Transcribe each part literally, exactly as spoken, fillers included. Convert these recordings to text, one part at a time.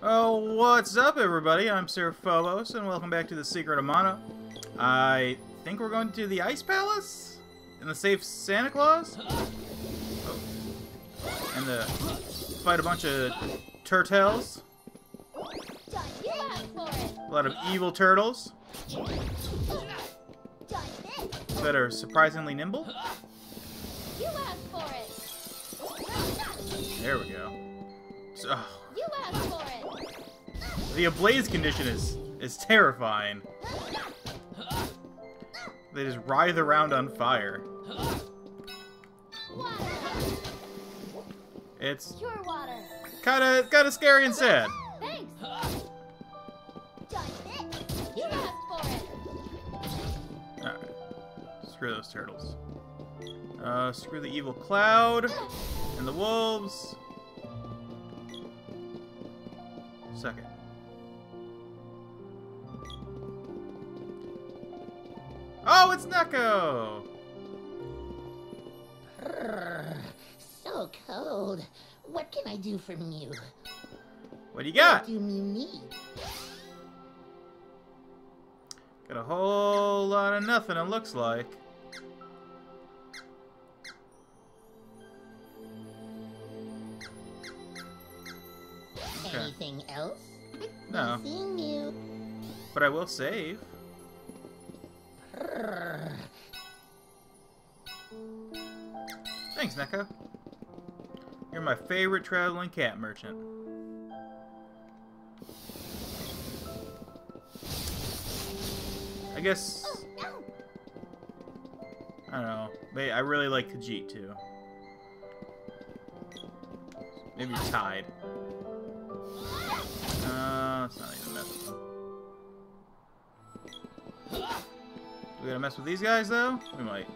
Oh, what's up, everybody? I'm Sir Phobos, and welcome back to the Secret of Mana. I think we're going to the Ice Palace? And the safe Santa Claus? Oh. And the fight a bunch of turtles. A lot of evil turtles that are surprisingly nimble. There we go. So, the ablaze condition is is terrifying. They just writhe around on fire. It's kind of kind of scary and sad. Screw those turtles. Uh, screw the evil cloud and the wolves. Second. Oh, it's Neko! So cold. What can I do for you? What do you got? What do you need? Got a whole lot of nothing, it looks like. Anything else? No. You. But I will save. Thanks, Neko. You're my favorite traveling cat merchant. I guess. Oh, no. I don't know. Wait, I really like Khajiit too. Maybe Tide. Uh, it's not even messing. We gotta mess with these guys though? We might.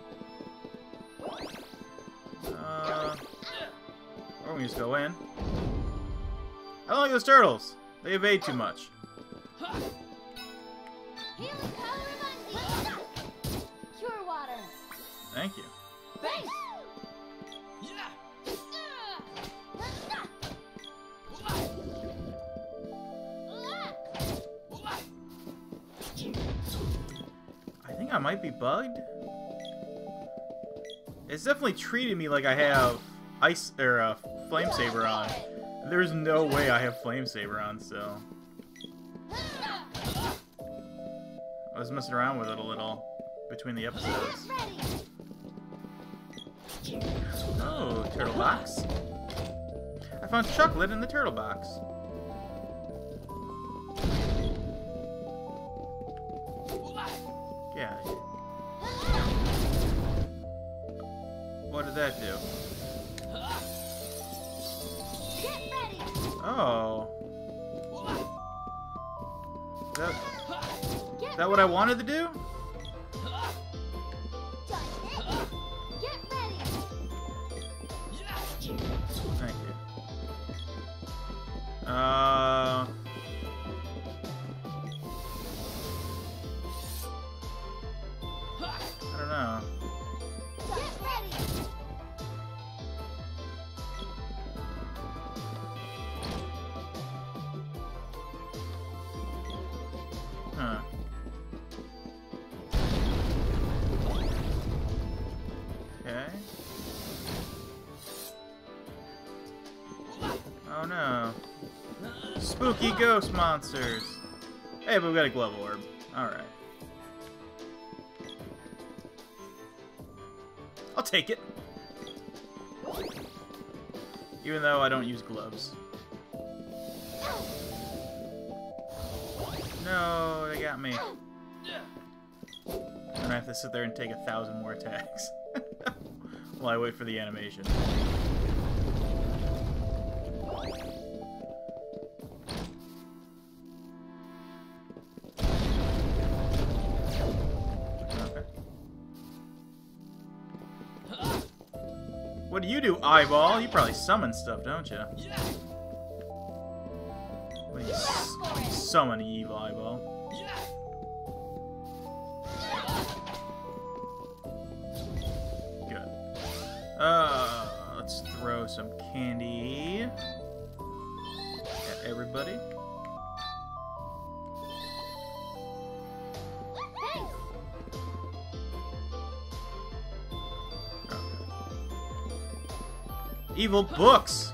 Uh, or we can just go in. I don't like those turtles. They evade too much. Pure water. Thank you. Thanks. I might be bugged. It's definitely treating me like I have ice or uh, Flamesaber on. There's no way I have Flamesaber on, so I was messing around with it a little between the episodes. Oh, turtle box! I found chocolate in the turtle box. Yeah. What did that do? Get ready. Oh. Is that, is that what I wanted to do? Get ready. Thank you. Uh. Spooky ghost monsters. Hey, but we got a glove orb. Alright. I'll take it. Even though I don't use gloves. No, they got me. I'm gonna have to sit there and take a thousand more attacks while I wait for the animation. What do you do, eyeball? You probably summon stuff, don't you? Well, you summon evil eyeball. Good. Uh, let's throw some candy at everybody. Evil books!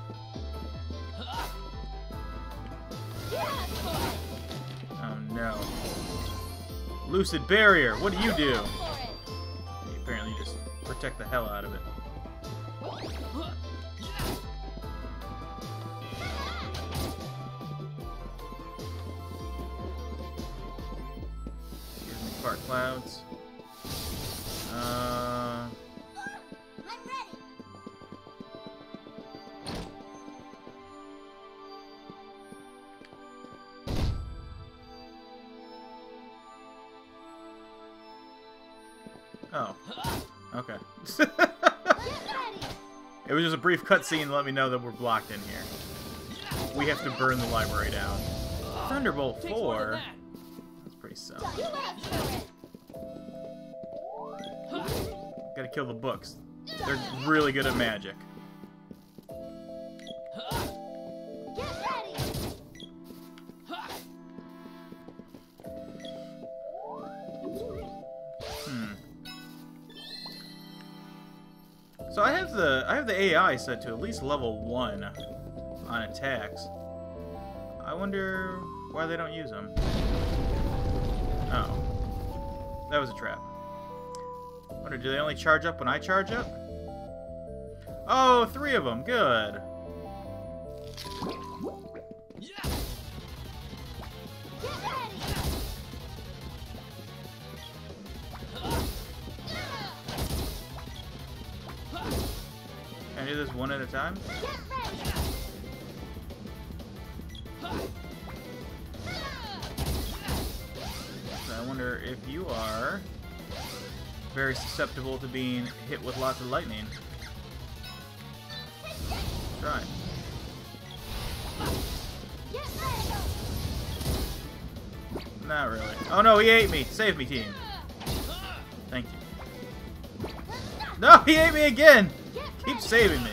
Oh no. Lucid Barrier, what do you do? You apparently just protect the hell out of it. Excuse me, fart clouds. Uh... Oh. Okay. It was just a brief cutscene to let me know that we're blocked in here. We have to burn the library down. Thunderbolt four? That's pretty solid. Gotta kill the books. They're really good at magic. So I have the I have the A I set to at least level one on attacks. I wonder why they don't use them. Oh, that was a trap. I wonder, do they only charge up when I charge up? Oh, three of them. Good. Do this one at a time? So I wonder if you are very susceptible to being hit with lots of lightning. Try. Not really. Oh no, he ate me! Save me, team! Thank you. No, he ate me again! Keep saving me.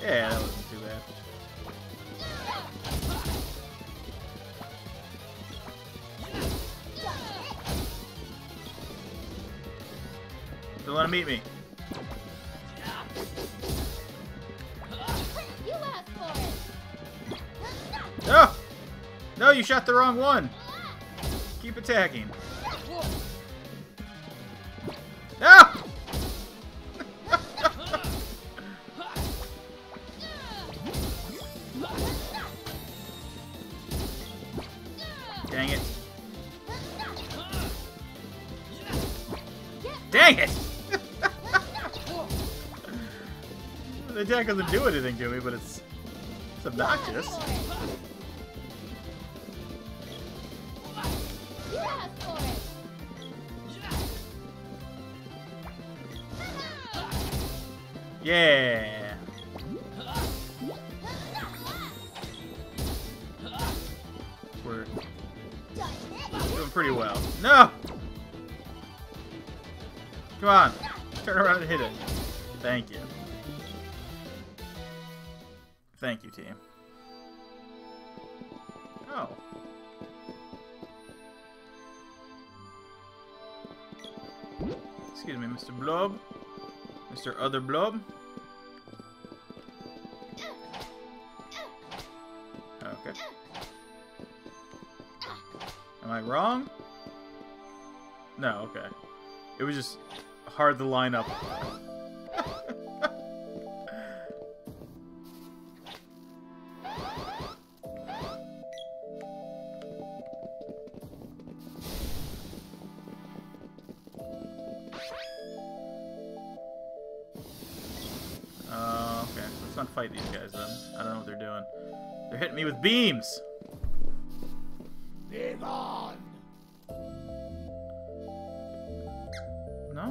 Yeah, that wasn't too bad. Don't let him eat me. No! No, you shot the wrong one. Keep attacking. Dang it. Dang it! The attack doesn't do anything to me, but it's, it's obnoxious. Yeah! Pretty well. No! Come on. Turn around and hit it. Thank you. Thank you, team. Oh. Excuse me, Mister Blob. Mister Other Blob. Okay. Am I wrong? No, okay. It was just hard to line up. uh, okay, let's not fight these guys then. I don't know what they're doing. They're hitting me with beams! Demon. No.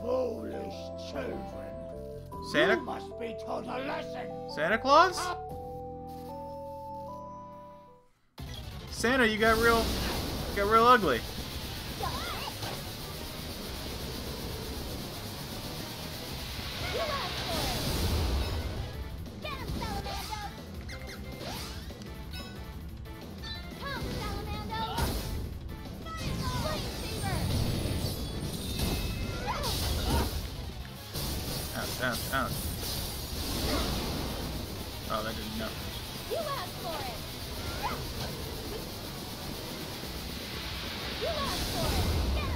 Foolish children. Santa you must be taught a lesson. Santa Claus? Uh Santa, you got real you got real ugly. out, out. Oh, that didn't happen. You asked for it! You asked for it! Get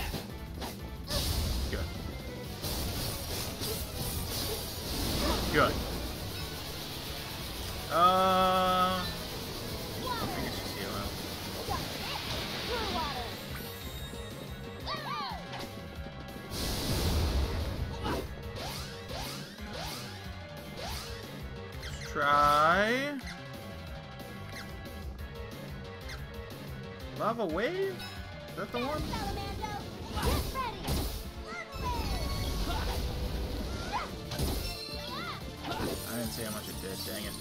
up, Salamando! Good. Good. Uh, I think it's just yellow. Try Lava Wave? Is that the one? I didn't see how much it did, dang it.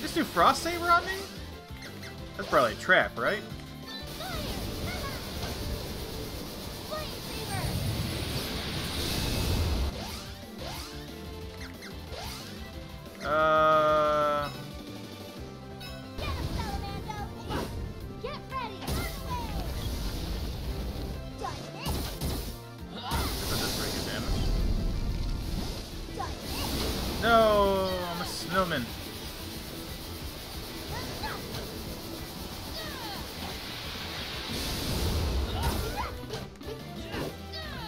Just do Frost Saber on me? That's probably a trap, right? Uh. Get up, Salamando! Get ready! Done it! This is pretty good damage. Done it! No! I'm a snowman.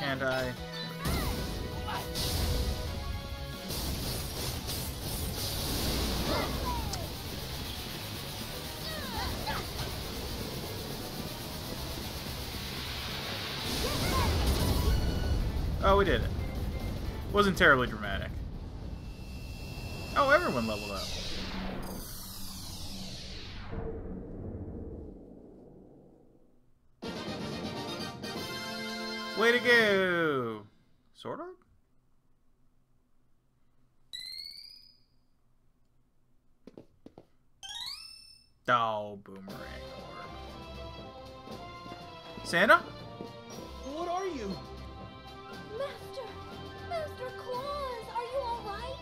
Can't I? Oh, we did it. Wasn't terribly dramatic. Oh, everyone leveled up. Way to go! Sort of? Oh, boomerang orb. Santa? What are you? Master! Master Claus! Are you alright?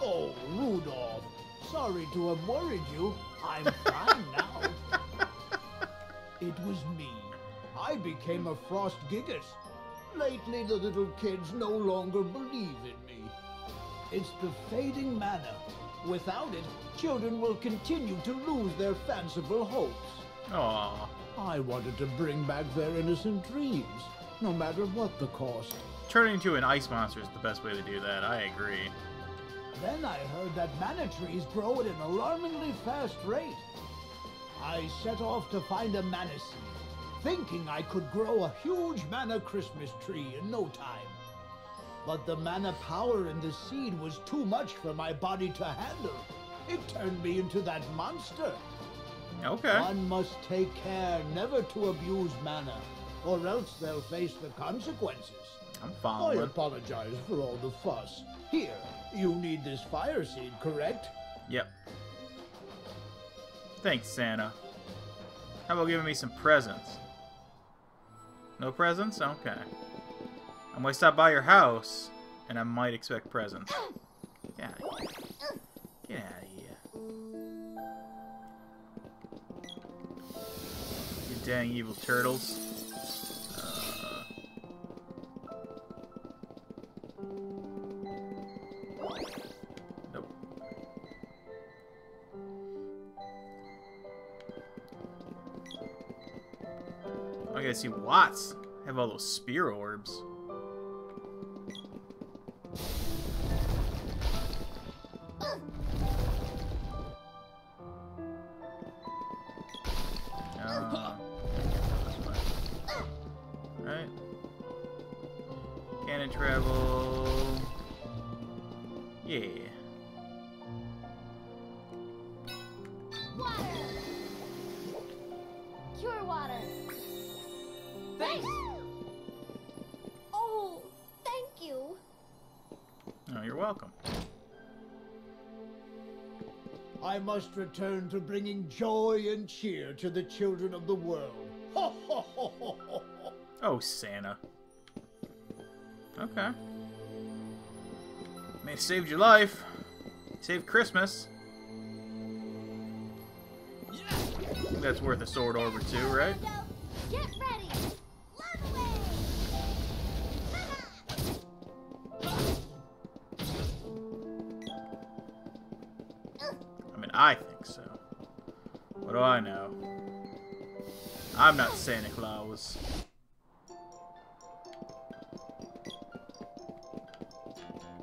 Oh, Rudolph. Sorry to have worried you. I'm fine now. It was me. I became a Frost Gigas. Lately, the little kids no longer believe in me. It's the fading Mana. Without it, children will continue to lose their fanciful hopes. Aww. I wanted to bring back their innocent dreams. No matter what the cost. Turning into an ice monster is the best way to do that, I agree. Then I heard that mana trees grow at an alarmingly fast rate. I set off to find a mana seed, thinking I could grow a huge mana Christmas tree in no time. But the mana power in the seed was too much for my body to handle. It turned me into that monster. Okay. One must take care never to abuse mana, or else they'll face the consequences. I'm following. I apologize for all the fuss. Here, you need this fire seed, correct? Yep. Thanks, Santa. How about giving me some presents? No presents? Okay. I'm going to stop by your house, and I might expect presents. Get out of here. Get out of here. You dang evil turtles. I gotta see Watts have all those spear orbs. Uh, Alright. Cannon travel. Yeah. Water. Cure water. Thanks! Oh, thank you. Oh, you're welcome. I must return to bringing joy and cheer to the children of the world. Ho, ho, ho, ho, ho. Oh, Santa. Okay. May have saved your life. Saved Christmas. Yeah. that's worth a sword orb or two, right? Get ready. Lava Wave. I mean, I think so. What do I know? I'm not Santa Claus.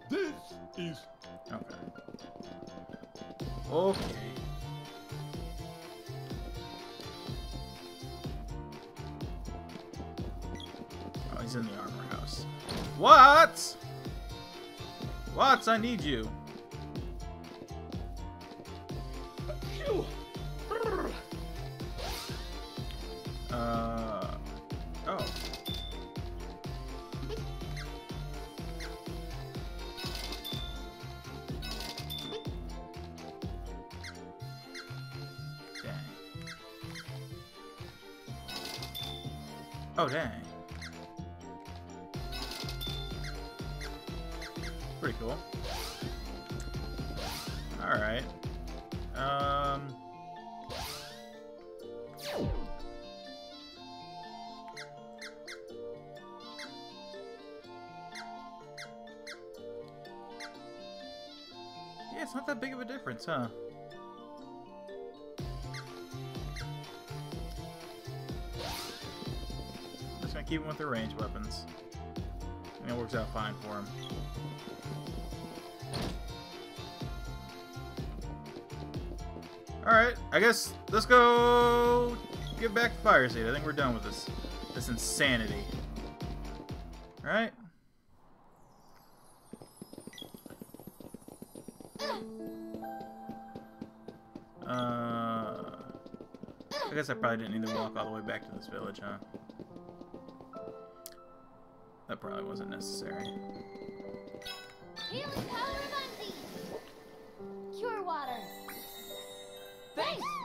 This is okay. Okay. Oh, he's in the armor house. What? Watts, I need you. Uh oh. Dang. Oh dang. Pretty cool. All right. Um. It's not that big of a difference, huh? I'm just gonna keep him with the ranged weapons. And it works out fine for him. Alright, I guess let's go get back to Fire Seed. I think we're done with this this insanity. Alright? I guess I probably didn't need to walk all the way back to this village, huh? That probably wasn't necessary. Healing power of Undine. Cure water. Thanks.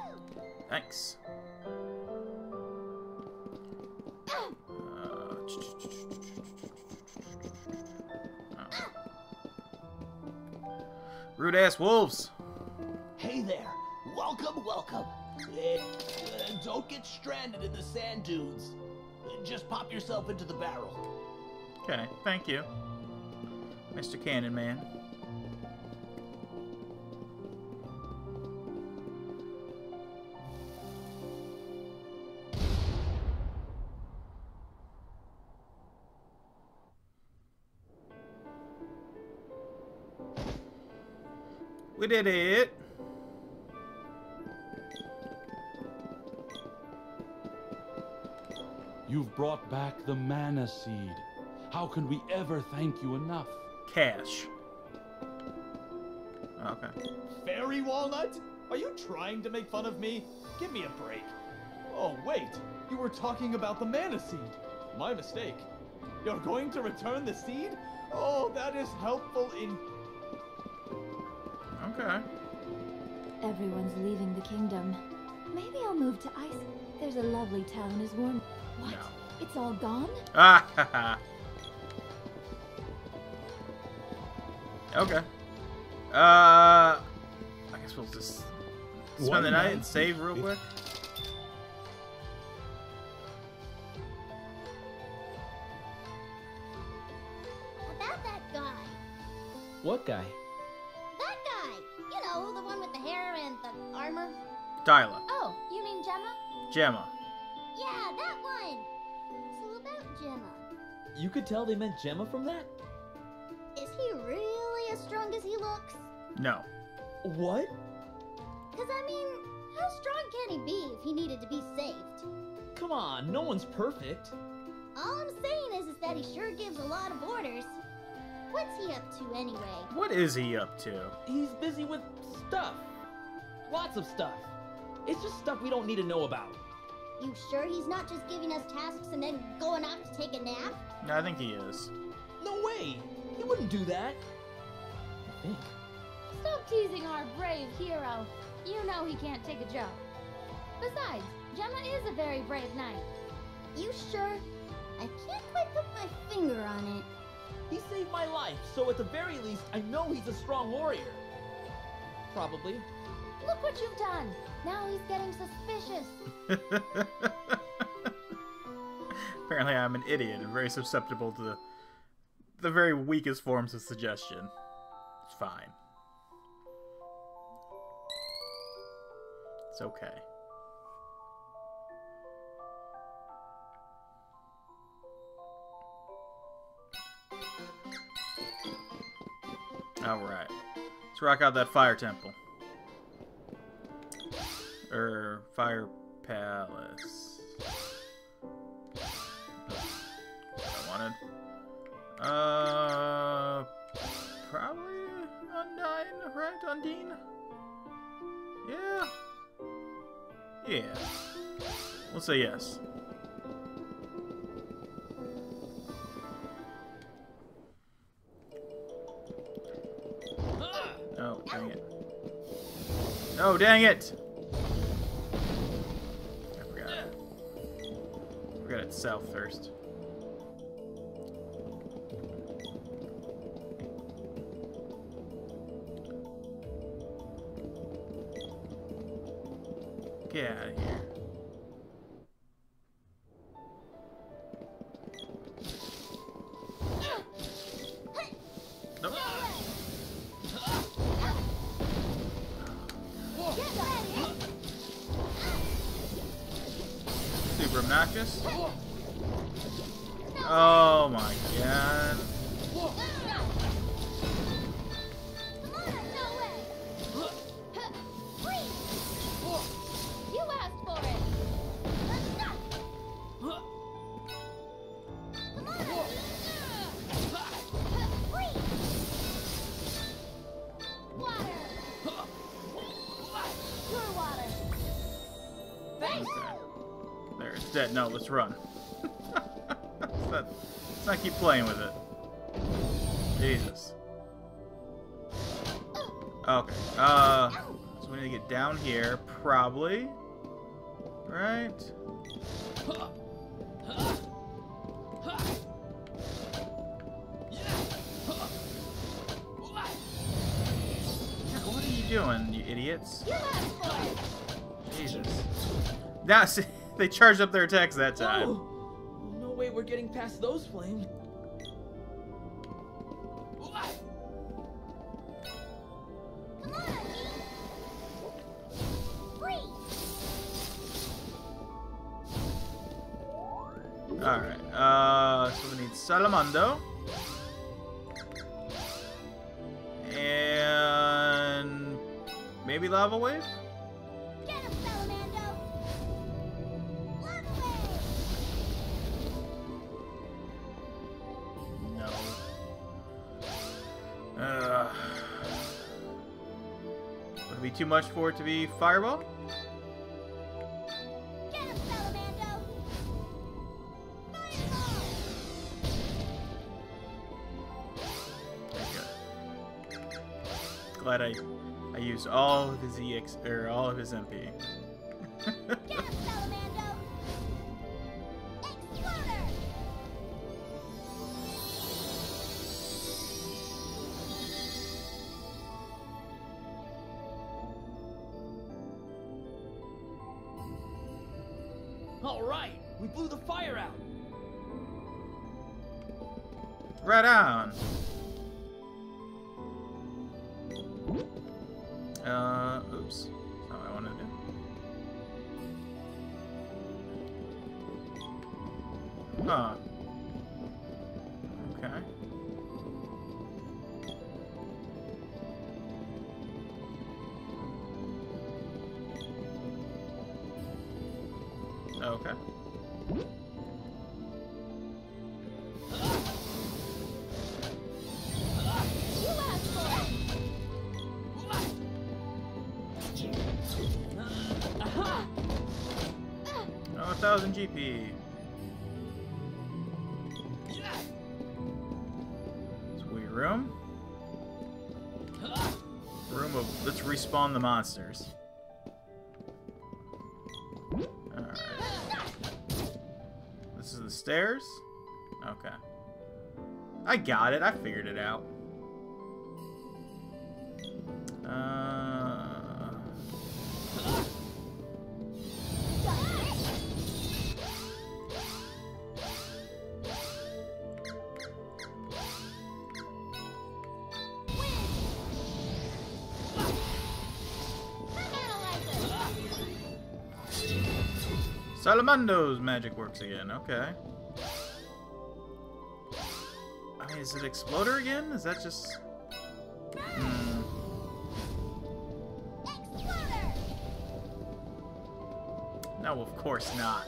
Thanks. Uh, oh. Rude ass wolves. Hey there. Welcome, welcome. Uh, don't get stranded in the sand dunes. Just pop yourself into the barrel. Okay, thank you, Mister Cannon Man. We did it. You've brought back the Mana Seed. How can we ever thank you enough? Cash. Okay. Fairy Walnut? Are you trying to make fun of me? Give me a break. Oh, wait. You were talking about the Mana Seed. My mistake. You're going to return the seed? Oh, that is helpful in... Okay. Everyone's leaving the kingdom. Maybe I'll move to Ice. There's a lovely town as one. What? No. It's all gone? Ah, ha, ha. Okay. Uh, I guess we'll just spend One the night, night and save real quick. About that guy. What guy? That guy. You know, the one with the hair and the armor. Dyluck. Oh, you mean Gemma? Gemma. Yeah, that one! It's all about Gemma. You could tell they meant Gemma from that? Is he really as strong as he looks? No. What? Because, I mean, how strong can he be if he needed to be saved? Come on, no one's perfect. All I'm saying is, is that he sure gives a lot of orders. What's he up to, anyway? What is he up to? He's busy with stuff. Lots of stuff. It's just stuff we don't need to know about. You sure he's not just giving us tasks and then going off to take a nap? No, I think he is. No way! He wouldn't do that. I think. Stop teasing our brave hero. You know he can't take a joke. Besides, Gemma is a very brave knight. You sure? I can't quite put my finger on it. He saved my life, so at the very least, I know he's a strong warrior. Probably. Look what you've done. Now he's getting suspicious. Apparently I'm an idiot and very susceptible to the, the very weakest forms of suggestion. It's fine. It's okay. Alright. Let's rock out that fire temple. Er, fire palace. What I wanted. Uh, probably Undine, right? Undine? Yeah. Yeah. We'll say yes. Oh, dang it. Oh, dang it! I forgot. I forgot it's south first. Get out of here. Nope. Super obnoxious. Oh my god. No, let's run. let's, not, let's not keep playing with it. Jesus. Okay. Uh, so we need to get down here, probably. Right? What are you doing, you idiots? Jesus. That's it. They charged up their attacks that time. Whoa. No way we're getting past those flames. Come on, freeze. Alright, uh, so we need Salamando. And maybe Lava Wave? Too much for it to be fireball? Get him, Salamando! Fireball! There you go. Glad I I used all of his E X or all of his M P. Get him, Salamando! Exploder! Alright, we blew the fire out. Right on. Uh, oops. That's not what I wanted to do. Huh. Okay. Okay. Oh, a thousand G P. Sweet room. Room of let's respawn the monsters. Stairs? Okay. I got it. I figured it out. Uh, Salamando's magic works again, okay. I mean, is it Exploder again? Is that just... Mm. No, of course not.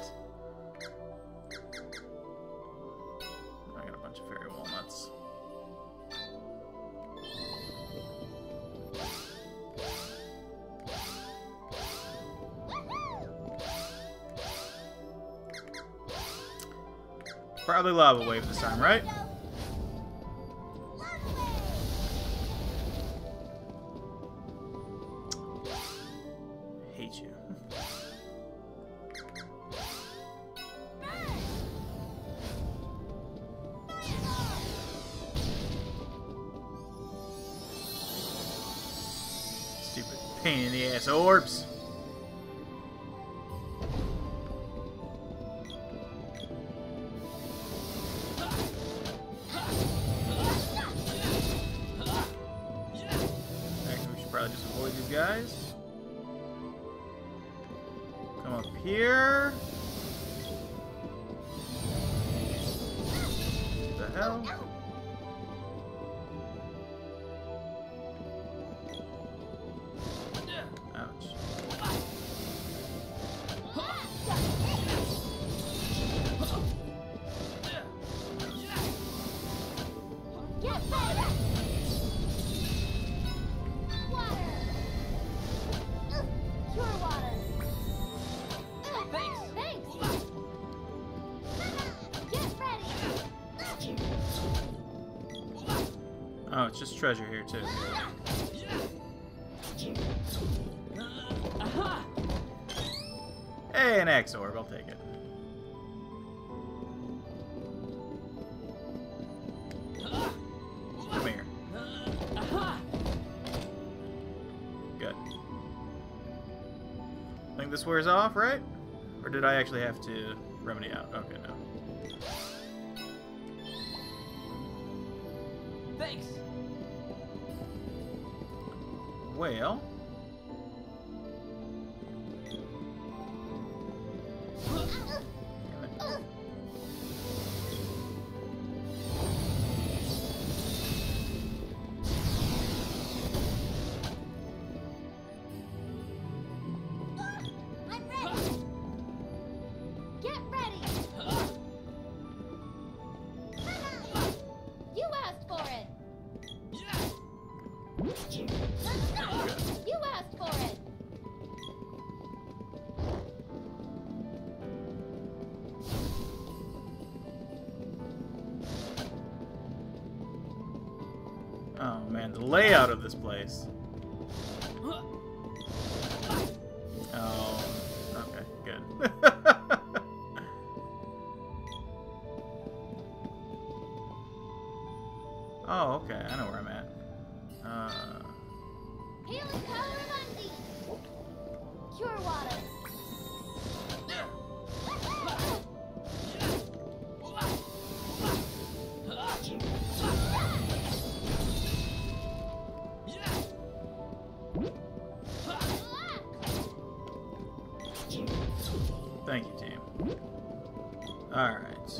I got a bunch of fairy walnuts. Probably Lava Wave this time, right? I hate you. Stupid pain in the ass orbs. Guys, come up here. What the hell? Ouch. Oh, it's just treasure here, too. Hey, an X orb. I'll take it. Come here. Good. I think this wears off, right? Or did I actually have to remedy out? Okay, no. Thanks. Well, oh man, the layout of this place. Oh, okay, good. Oh, okay, I know where I'm at. Uh... Healing power of Undine. Cure water. Thank you, team. Alright.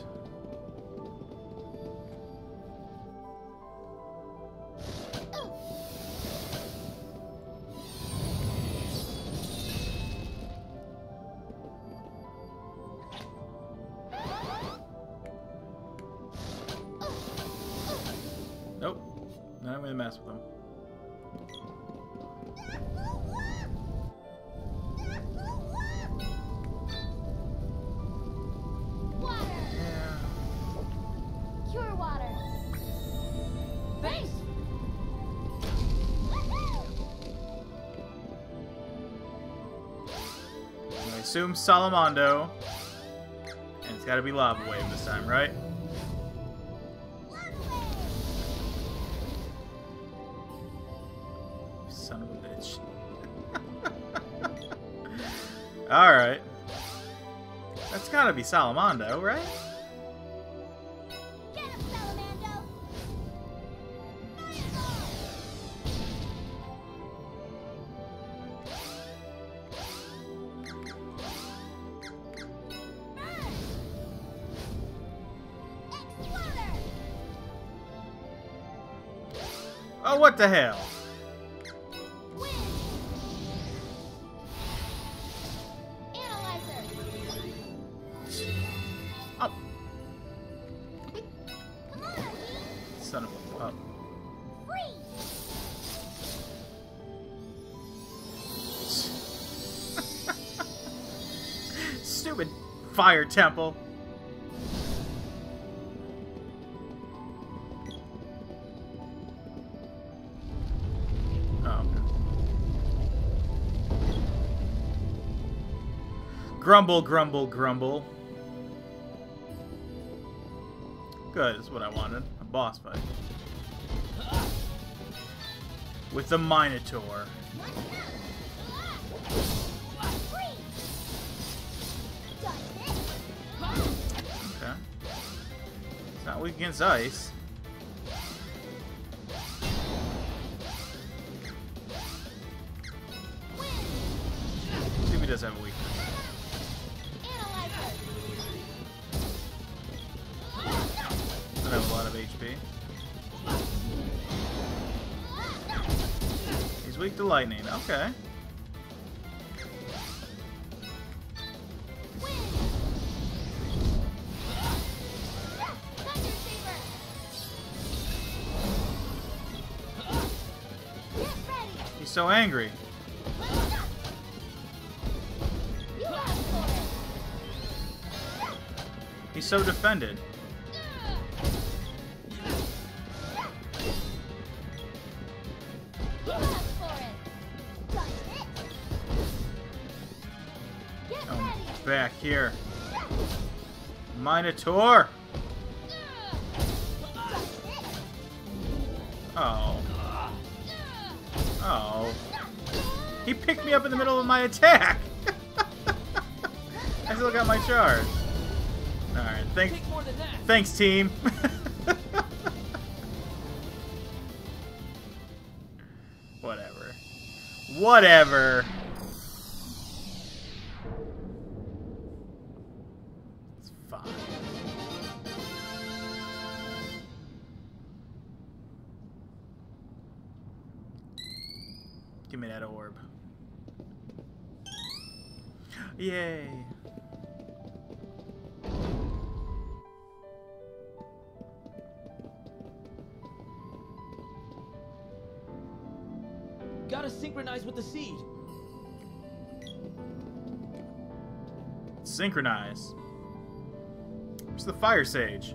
Nope. Not even gonna mess with them. Assume Salamando, and it's got to be Lava Wave this time, right? Son of a bitch. All right, that's got to be Salamando, right? Oh, what the hell? Oh. Come on, son of a pup. Stupid fire temple. Grumble, grumble, grumble. Good, that's what I wanted. A boss fight. With the Minotaur. Okay. It's not weak against ice. See if he does have a weakness. I have a lot of H P. He's weak to lightning. Okay. He's so angry. He's so defended. Back here. Minotaur! Oh. Oh. He picked me up in the middle of my attack! I still got my charge. Alright, thanks. Thanks, team. Whatever. Whatever. Give me that orb. Yay! Gotta synchronize with the seed. Synchronize. It's the fire sage.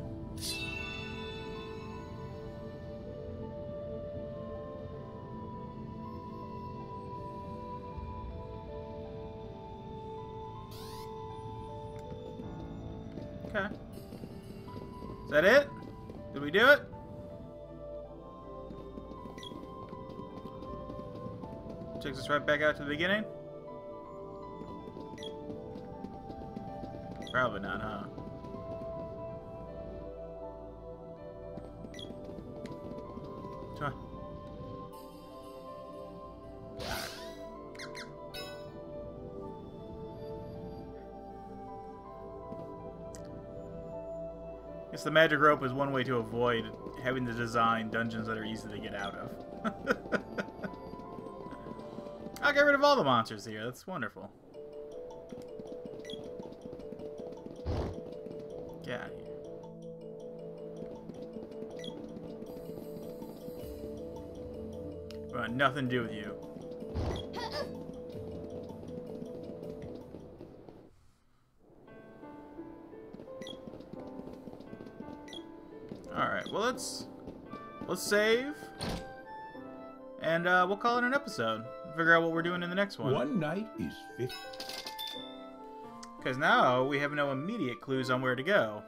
Okay. Is that it? Did we do it? Takes us right back out to the beginning? Probably not, huh? Come on. The magic rope is one way to avoid having to design dungeons that are easy to get out of. I'll get rid of all the monsters here. That's wonderful. Get out of here. We want nothing to do with you. Alright, well let's let's save and uh, we'll call it an episode. Figure out what we're doing in the next one. One night is fifty. Because now we have no immediate clues on where to go.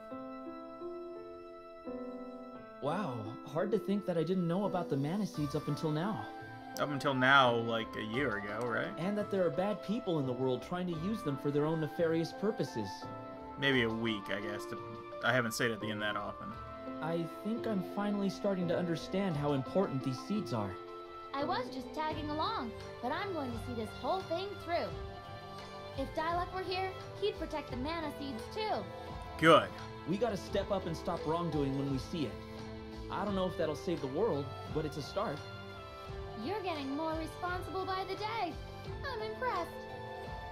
Wow, hard to think that I didn't know about the mana seeds up until now. Up until now, like a year ago, right? And that there are bad people in the world trying to use them for their own nefarious purposes. Maybe a week, I guess. To, I haven't stayed at the inn that often. I think I'm finally starting to understand how important these seeds are. I was just tagging along, but I'm going to see this whole thing through. If Dyluck were here, he'd protect the mana seeds too. Good. We gotta step up and stop wrongdoing when we see it. I don't know if that'll save the world, but it's a start. You're getting more responsible by the day. I'm impressed.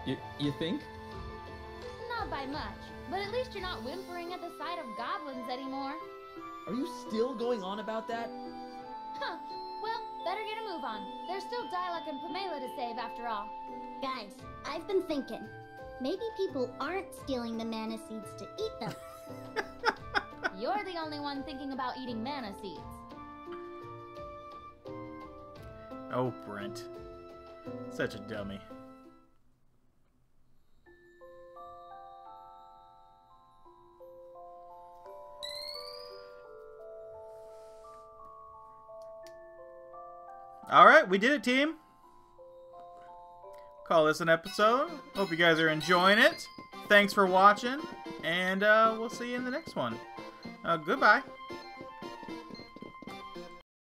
You, you think? Not by much, but at least you're not whimpering at the sight of goblins anymore. Are you still going on about that? Huh. Well, better get a move on. There's still Dyluck and Pamela to save after all. Guys, I've been thinking. Maybe people aren't stealing the mana seeds to eat them. You're the only one thinking about eating mana seeds. Oh, Brent. Such a dummy. Alright, we did it, team. Call this an episode. Hope you guys are enjoying it. Thanks for watching, and uh, we'll see you in the next one. Uh, goodbye.